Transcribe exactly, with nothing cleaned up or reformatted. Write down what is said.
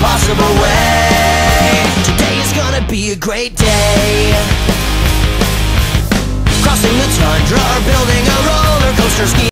possible way. Today is gonna be a great day. Crossing the tundra, building a roller coaster ski.